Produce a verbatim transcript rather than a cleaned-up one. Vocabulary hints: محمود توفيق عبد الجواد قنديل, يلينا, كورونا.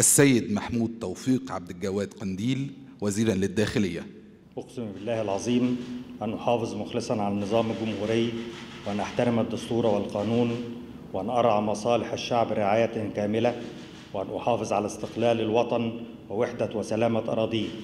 السيد محمود توفيق عبد الجواد قنديل وزيرا للداخلية. أقسم بالله العظيم أن أحافظ مخلصا على النظام الجمهوري وأن أحترم الدستور والقانون وأن أرعى مصالح الشعب رعاية كاملة وأن أحافظ على استقلال الوطن ووحدة وسلامة أراضيه.